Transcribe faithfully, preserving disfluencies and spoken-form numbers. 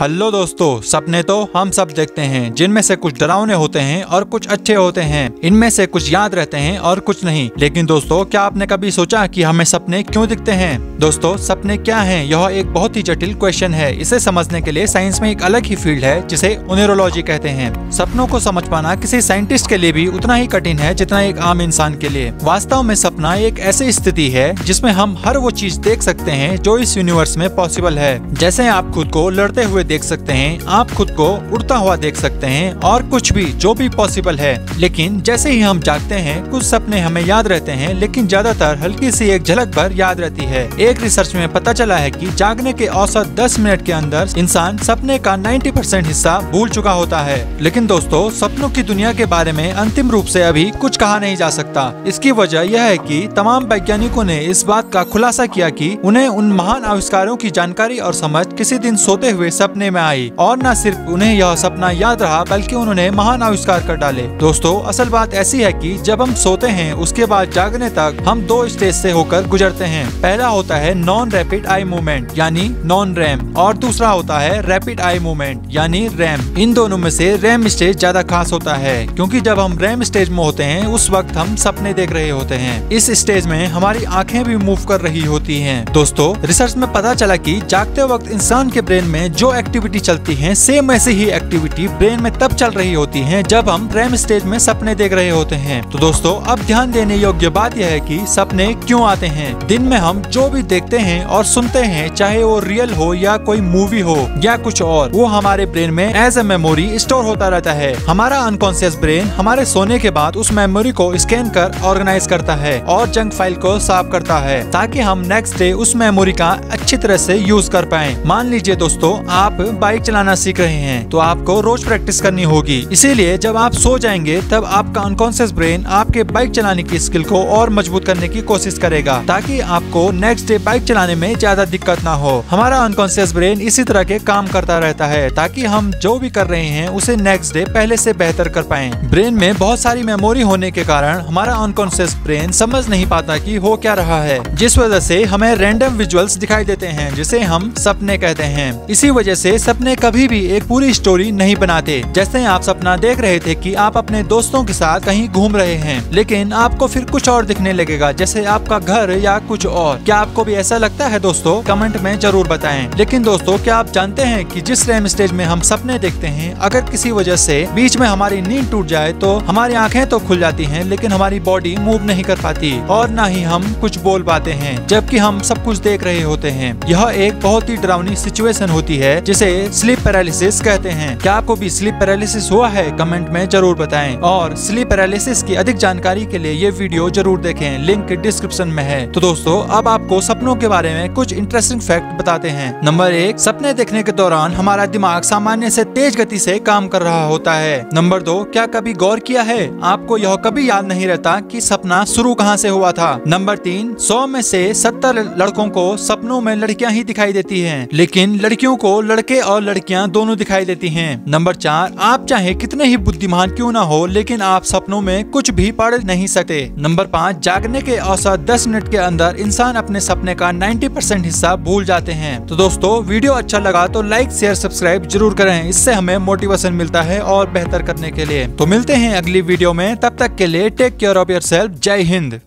Hello दोस्तों, सपने तो हम सब देखते हैं जिनमें से कुछ डरावने होते हैं और कुछ अच्छे होते हैं। इनमें से कुछ याद रहते हैं और कुछ नहीं। लेकिन दोस्तों, क्या आपने कभी सोचा कि हमें सपने क्यों दिखते हैं? दोस्तों, सपने क्या हैं? यह एक बहुत ही जटिल क्वेश्चन है। इसे समझने के लिए साइंस में एक अलग ही फील्ड है जिसे ओनेरोलॉजी कहते हैं। सपनों को समझ पाना किसी साइंटिस्ट के लिए भी उतना ही कठिन है जितना एक आम इंसान के लिए। वास्तव में सपना एक ऐसी स्थिति है जिसमे हम हर वो चीज देख सकते हैं जो इस यूनिवर्स में पॉसिबल है। जैसे आप खुद को लड़ते हुए देख सकते हैं, आप खुद को उड़ता हुआ देख सकते हैं और कुछ भी जो भी पॉसिबल है। लेकिन जैसे ही हम जागते हैं, कुछ सपने हमें याद रहते हैं लेकिन ज्यादातर हल्की सी एक झलक भर याद रहती है। एक रिसर्च में पता चला है कि जागने के औसत दस मिनट के अंदर इंसान सपने का नब्बे परसेंट हिस्सा भूल चुका होता है। लेकिन दोस्तों, सपनों की दुनिया के बारे में अंतिम रूप से अभी कुछ कहा नहीं जा सकता। इसकी वजह यह है कि तमाम वैज्ञानिकों ने इस बात का खुलासा किया कि उन्हें उन महान आविष्कारों की जानकारी और समझ किसी दिन सोते हुए सपने में आई और न सिर्फ उन्हें यह सपना याद रहा बल्कि उन्होंने महान आविष्कार कर डाले। दोस्तों, असल बात ऐसी है कि जब हम सोते हैं उसके बाद जागने तक हम दो स्टेज से होकर गुजरते हैं। पहला होता है नॉन रैपिड आई मूवमेंट यानी नॉन रैम और दूसरा होता है रैपिड आई मूवमेंट यानी रैम। इन दोनों में से रैम स्टेज ज्यादा खास होता है क्योंकि जब हम रैम स्टेज में होते हैं उस वक्त हम सपने देख रहे होते हैं। इस स्टेज में हमारी आँखें भी मूव कर रही होती है। दोस्तों, रिसर्च में पता चला कि जागते वक्त इंसान के ब्रेन में जो एक्टिविटी चलती है सेम ऐसी ही एक्टिविटी ब्रेन में तब चल रही होती है जब हम रैम स्टेज में सपने देख रहे होते हैं। तो दोस्तों, अब ध्यान देने योग्य बात यह है कि सपने क्यों आते हैं। दिन में हम जो भी देखते हैं और सुनते हैं, चाहे वो रियल हो या कोई मूवी हो या कुछ और, वो हमारे ब्रेन में एज ए मेमोरी स्टोर होता रहता है। हमारा अनकॉन्सियस ब्रेन हमारे सोने के बाद उस मेमोरी को स्कैन कर ऑर्गेनाइज करता है और जंक फाइल को साफ करता है ताकि हम नेक्स्ट डे उस मेमोरी का अच्छी तरह से यूज कर पाए। मान लीजिए दोस्तों, आप बाइक चलाना सीख रहे हैं तो आपको रोज प्रैक्टिस करनी होगी। इसीलिए जब आप सो जाएंगे तब आपका अनकॉन्शियस ब्रेन आपके बाइक चलाने की स्किल को और मजबूत करने की कोशिश करेगा ताकि आपको नेक्स्ट डे बाइक चलाने में ज्यादा दिक्कत ना हो। हमारा अनकॉन्शियस ब्रेन इसी तरह के काम करता रहता है ताकि हम जो भी कर रहे हैं उसे नेक्स्ट डे पहले से बेहतर कर पाए। ब्रेन में बहुत सारी मेमोरी होने के कारण हमारा अनकॉन्शियस ब्रेन समझ नहीं पाता कि हो क्या रहा है, जिस वजह से हमें रैंडम विजुअल्स दिखाई देते हैं जिसे हम सपने कहते हैं। इसी वजह से सपने कभी भी एक पूरी स्टोरी नहीं बनाते। जैसे आप सपना देख रहे थे कि आप अपने दोस्तों के साथ कहीं घूम रहे हैं लेकिन आपको फिर कुछ और दिखने लगेगा, जैसे आपका घर या कुछ और। क्या आपको भी ऐसा लगता है दोस्तों? कमेंट में जरूर बताएं। लेकिन दोस्तों, क्या आप जानते हैं कि जिस रैम स्टेज में हम सपने देखते हैं, अगर किसी वजह से बीच में हमारी नींद टूट जाए तो हमारी आँखें तो खुल जाती है लेकिन हमारी बॉडी मूव नहीं कर पाती और न ही हम कुछ बोल पाते हैं जबकि हम सब कुछ देख रहे होते हैं। यह एक बहुत ही डरावनी सिचुएशन होती है जिसे स्लीप पैरालिसिस कहते हैं। क्या आपको भी स्लीप पैरालिसिस हुआ है? कमेंट में जरूर बताएं। और स्लीप पैरालिसिस की अधिक जानकारी के लिए ये वीडियो जरूर देखें, लिंक डिस्क्रिप्शन में है। तो दोस्तों, अब आपको सपनों के बारे में कुछ इंटरेस्टिंग फैक्ट बताते हैं। नंबर एक, सपने देखने के दौरान हमारा दिमाग सामान्य से तेज गति से काम कर रहा होता है। नंबर दो, क्या कभी गौर किया है आपको यह कभी याद नहीं रहता कि सपना शुरू कहाँ से हुआ था? नंबर तीन, सौ में से सत्तर लड़कों को सपनों में लड़कियाँ ही दिखाई देती है लेकिन लड़कियों को लड़के और लड़कियां दोनों दिखाई देती हैं। नंबर चार, आप चाहे कितने ही बुद्धिमान क्यों ना हो लेकिन आप सपनों में कुछ भी पढ़ नहीं सकते। नंबर पाँच, जागने के औसत दस मिनट के अंदर इंसान अपने सपने का नब्बे परसेंट हिस्सा भूल जाते हैं। तो दोस्तों, वीडियो अच्छा लगा तो लाइक, शेयर, सब्सक्राइब जरूर करें। इससे हमें मोटिवेशन मिलता है और बेहतर करने के लिए। तो मिलते हैं अगली वीडियो में, तब तक के लिए टेक केयर ऑफ योरसेल्फ। जय हिंद।